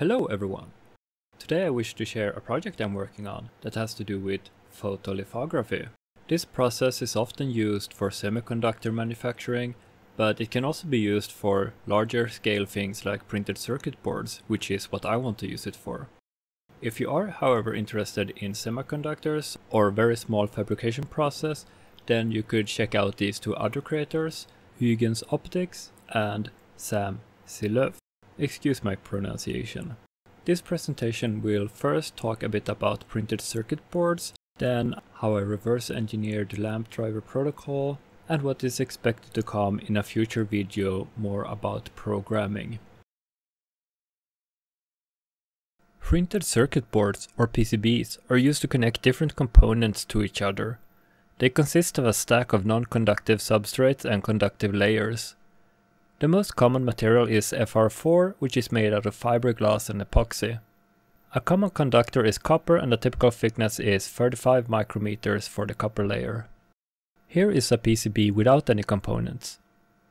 Hello everyone! Today I wish to share a project I'm working on that has to do with photolithography. This process is often used for semiconductor manufacturing, but it can also be used for larger scale things like printed circuit boards, which is what I want to use it for. If you are, however, interested in semiconductors or very small fabrication process, then you could check out these two other creators, Huygens Optics and Sam Zeloof. Excuse my pronunciation. This presentation will first talk a bit about printed circuit boards, then how I reverse engineered the LAMP driver protocol, and what is expected to come in a future video more about programming. Printed circuit boards, or PCBs, are used to connect different components to each other. They consist of a stack of non-conductive substrates and conductive layers. The most common material is FR4, which is made out of fiberglass and epoxy. A common conductor is copper, and the typical thickness is 35 micrometers for the copper layer. Here is a PCB without any components.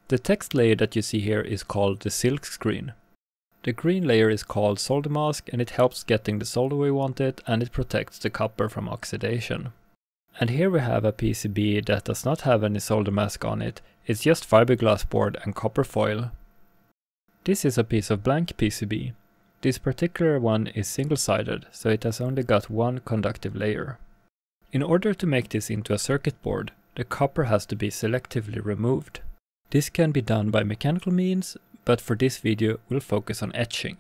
The text layer that you see here is called the silk screen. The green layer is called solder mask, and it helps getting the solder we want it, and it protects the copper from oxidation. And here we have a PCB that does not have any solder mask on it. It's just fiberglass board and copper foil. This is a piece of blank PCB. This particular one is single-sided, so it has only got one conductive layer. In order to make this into a circuit board, the copper has to be selectively removed. This can be done by mechanical means, but for this video we'll focus on etching.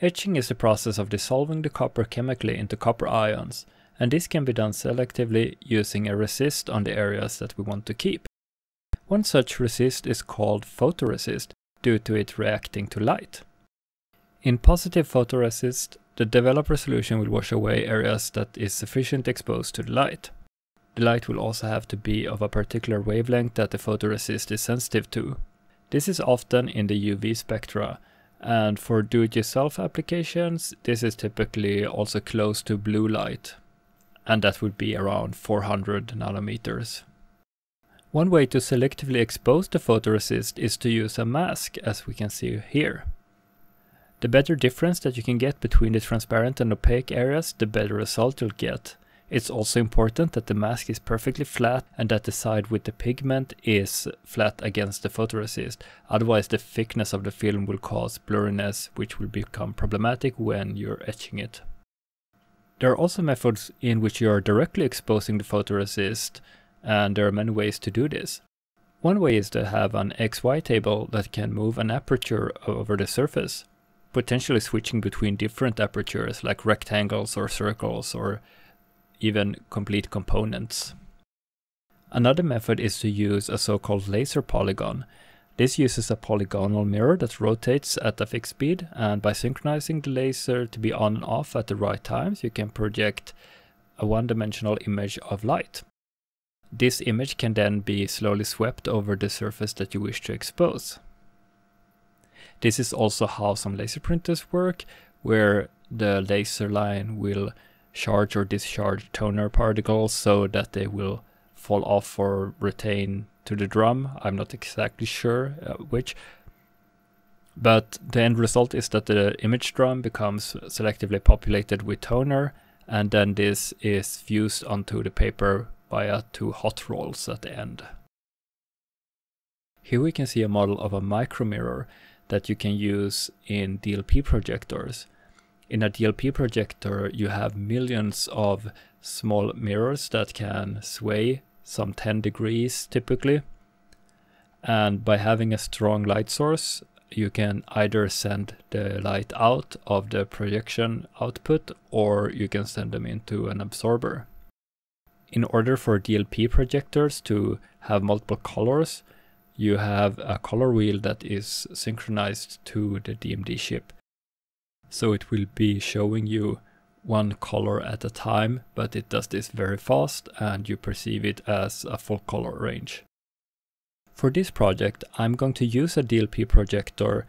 Etching is the process of dissolving the copper chemically into copper ions, and this can be done selectively using a resist on the areas that we want to keep. One such resist is called photoresist due to it reacting to light. In positive photoresist, the developer solution will wash away areas that is sufficiently exposed to the light. The light will also have to be of a particular wavelength that the photoresist is sensitive to. This is often in the UV spectra, and for do-it-yourself applications this is typically also close to blue light, and that would be around 400 nanometers. One way to selectively expose the photoresist is to use a mask, as we can see here. The better difference that you can get between the transparent and opaque areas, the better result you'll get. It's also important that the mask is perfectly flat and that the side with the pigment is flat against the photoresist, otherwise the thickness of the film will cause blurriness, which will become problematic when you're etching it. There are also methods in which you are directly exposing the photoresist, and there are many ways to do this. One way is to have an XY table that can move an aperture over the surface, potentially switching between different apertures like rectangles or circles or even complete components. Another method is to use a so-called laser polygon. This uses a polygonal mirror that rotates at a fixed speed, and by synchronizing the laser to be on and off at the right times, you can project a one-dimensional image of light. This image can then be slowly swept over the surface that you wish to expose. This is also how some laser printers work, where the laser line will charge or discharge toner particles so that they will fall off or retain to the drum. I'm not exactly sure which, but the end result is that the image drum becomes selectively populated with toner, and then this is fused onto the paper via two hot rolls at the end. Here we can see a model of a micromirror that you can use in DLP projectors. In a DLP projector you have millions of small mirrors that can sway some 10 degrees typically, and by having a strong light source you can either send the light out of the projection output or you can send them into an absorber. In order for DLP projectors to have multiple colors, you have a color wheel that is synchronized to the DMD chip. So it will be showing you one color at a time, but it does this very fast and you perceive it as a full color range. For this project I'm going to use a DLP projector,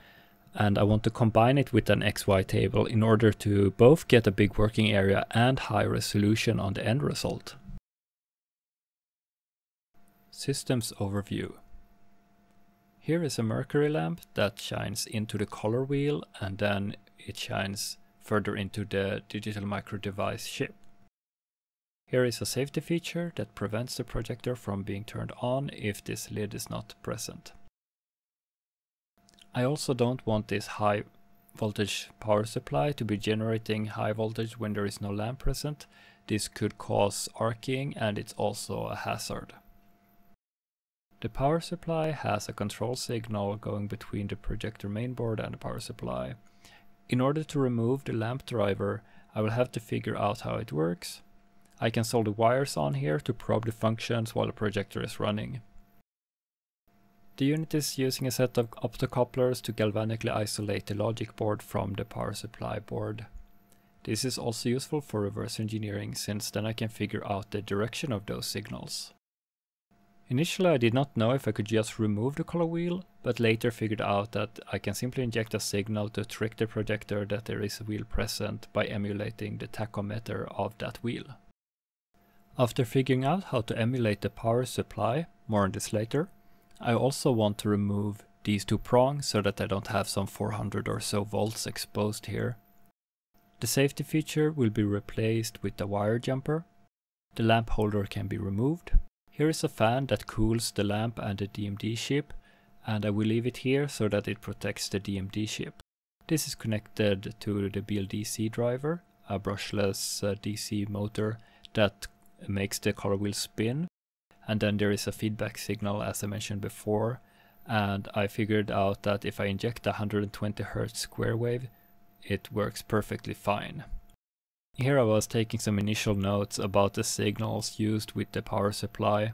and I want to combine it with an XY table in order to both get a big working area and high resolution on the end result. Systems overview. Here is a mercury lamp that shines into the color wheel and then it shines further into the digital micro device chip. Here is a safety feature that prevents the projector from being turned on if this lid is not present. I also don't want this high voltage power supply to be generating high voltage when there is no lamp present. This could cause arcing and it's also a hazard. The power supply has a control signal going between the projector mainboard and the power supply. In order to remove the lamp driver, I will have to figure out how it works. I can solder wires on here to probe the functions while the projector is running. The unit is using a set of optocouplers to galvanically isolate the logic board from the power supply board. This is also useful for reverse engineering, since then I can figure out the direction of those signals. Initially I did not know if I could just remove the color wheel, but later figured out that I can simply inject a signal to trick the projector that there is a wheel present by emulating the tachometer of that wheel. After figuring out how to emulate the power supply, more on this later, I also want to remove these two prongs so that I don't have some 400 or so volts exposed here. The safety feature will be replaced with a wire jumper. The lamp holder can be removed. Here is a fan that cools the lamp and the DMD chip, and I will leave it here so that it protects the DMD chip. This is connected to the BLDC driver, a brushless DC motor that makes the color wheel spin, and then there is a feedback signal as I mentioned before, and I figured out that if I inject a 120 Hz square wave, it works perfectly fine. Here I was taking some initial notes about the signals used with the power supply.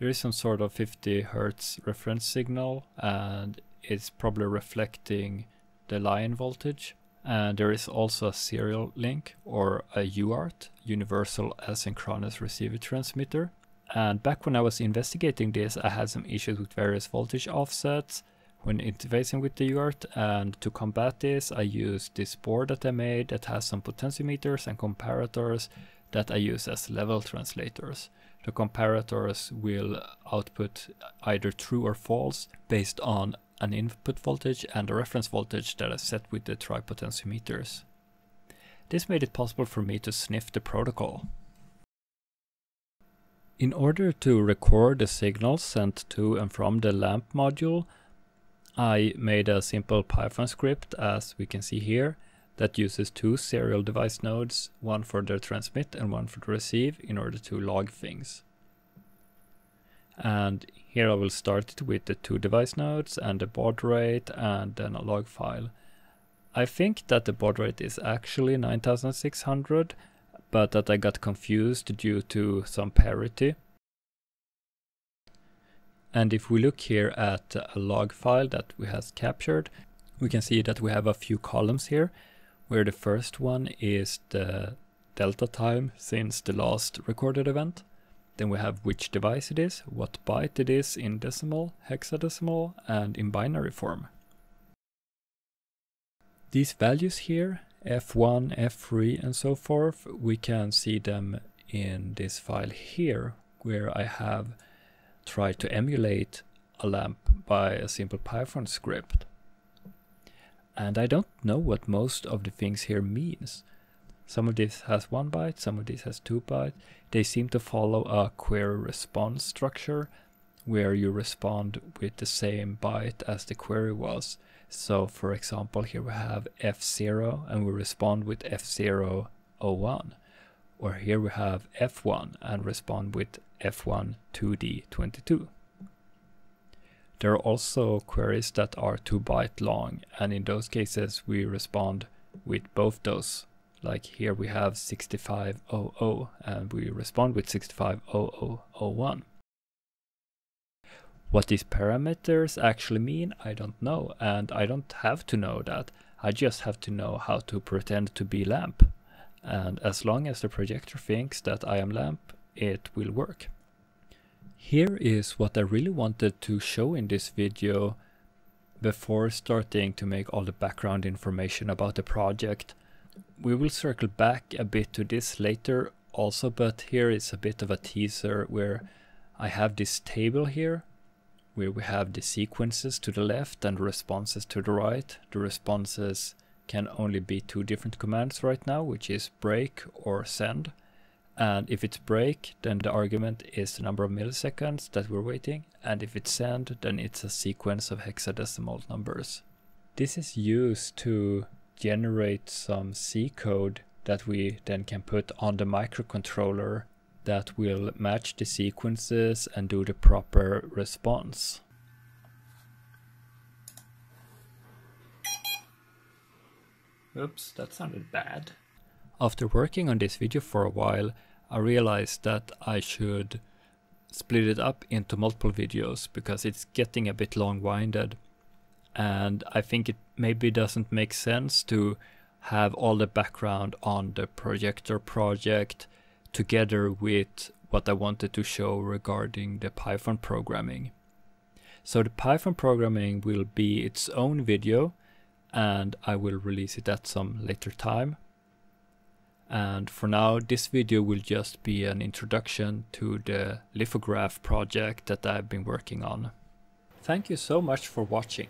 There is some sort of 50 Hz reference signal, and it's probably reflecting the line voltage. And there is also a serial link, or a UART, Universal Asynchronous Receiver Transmitter. And back when I was investigating this, I had some issues with various voltage offsets when interfacing with the UART, and to combat this I used this board that I made that has some potentiometers and comparators that I use as level translators. The comparators will output either true or false based on an input voltage and a reference voltage that I set with the tripotentiometers. This made it possible for me to sniff the protocol. In order to record the signals sent to and from the LAMP module, I made a simple Python script, as we can see here, that uses two serial device nodes, one for the transmit and one for the receive, in order to log things. And here I will start it with the two device nodes and the baud rate and then a log file. I think that the baud rate is actually 9600, but that I got confused due to some parity. And if we look here at a log file that we have captured, we can see that we have a few columns here, where the first one is the delta time since the last recorded event. Then we have which device it is, what byte it is in decimal, hexadecimal, and in binary form. These values here, F1, F3, and so forth, we can see them in this file here, where I have tried to emulate a lamp by a simple Python script. And I don't know what most of the things here means. Some of this has 1 byte, some of this has 2 byte. They seem to follow a query response structure where you respond with the same byte as the query was. So for example, here we have F0 and we respond with F001. Or here we have F1 and respond with F1 2D22. There are also queries that are 2 byte long, and in those cases we respond with both those. Like here we have 6500 and we respond with 650001. What these parameters actually mean, I don't know, and I don't have to know that. I just have to know how to pretend to be LAMP. And as long as the projector thinks that I am LAMP, it will work. Here is what I really wanted to show in this video before starting to make all the background information about the project. We will circle back a bit to this later also, but here is a bit of a teaser where I have this table here where we have the sequences to the left and responses to the right. The responses can only be two different commands right now, which is break or send. And if it's break, then the argument is the number of milliseconds that we're waiting. And if it's send, then it's a sequence of hexadecimal numbers. This is used to generate some C code that we then can put on the microcontroller that will match the sequences and do the proper response. Oops, that sounded bad. After working on this video for a while, I realized that I should split it up into multiple videos because it's getting a bit long-winded, and I think it maybe doesn't make sense to have all the background on the projector project together with what I wanted to show regarding the Python programming. So the Python programming will be its own video, and I will release it at some later time. And for now, this video will just be an introduction to the lithograph project that I've been working on. Thank you so much for watching.